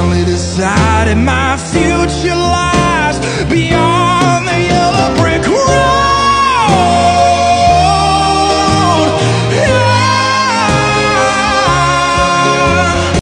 finally decided my future life.